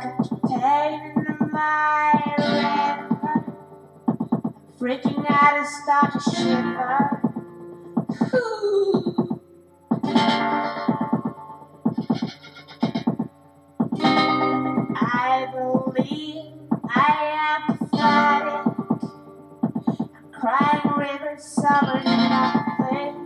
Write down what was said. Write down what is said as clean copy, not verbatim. like a pain in my life. Freaking out and start to shiver. Ooh. I believe I am flooded. I'm crying rivers, summer nothing.